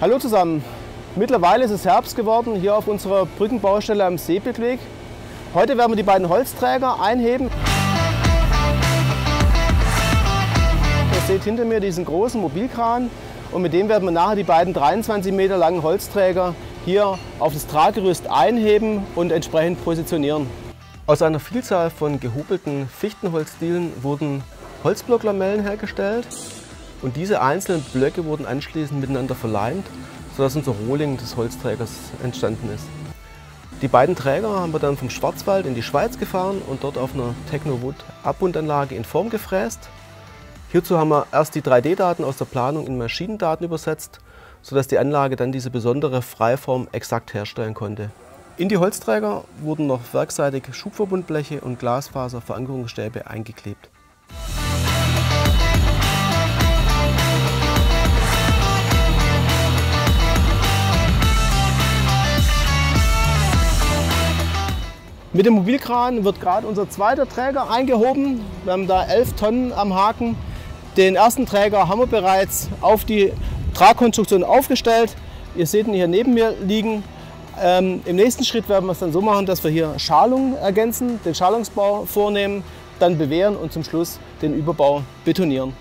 Hallo zusammen, mittlerweile ist es Herbst geworden hier auf unserer Brückenbaustelle am Seeblickweg. Heute werden wir die beiden Holzträger einheben. Ihr seht hinter mir diesen großen Mobilkran und mit dem werden wir nachher die beiden 23 Meter langen Holzträger hier auf das Traggerüst einheben und entsprechend positionieren. Aus einer Vielzahl von gehobelten Fichtenholzdielen wurden Holzblocklamellen hergestellt. Und diese einzelnen Blöcke wurden anschließend miteinander verleimt, sodass unser Rohling des Holzträgers entstanden ist. Die beiden Träger haben wir dann vom Schwarzwald in die Schweiz gefahren und dort auf einer Techno Wood Abbundanlage in Form gefräst. Hierzu haben wir erst die 3D-Daten aus der Planung in Maschinendaten übersetzt, sodass die Anlage dann diese besondere Freiform exakt herstellen konnte. In die Holzträger wurden noch werkseitig Schubverbundbleche und Glasfaserverankerungsstäbe eingeklebt. Mit dem Mobilkran wird gerade unser zweiter Träger eingehoben. Wir haben da 11 Tonnen am Haken. Den ersten Träger haben wir bereits auf die Tragkonstruktion aufgestellt. Ihr seht ihn hier neben mir liegen. Im nächsten Schritt werden wir es dann so machen, dass wir hier Schalungen ergänzen, den Schalungsbau vornehmen, dann bewehren und zum Schluss den Überbau betonieren.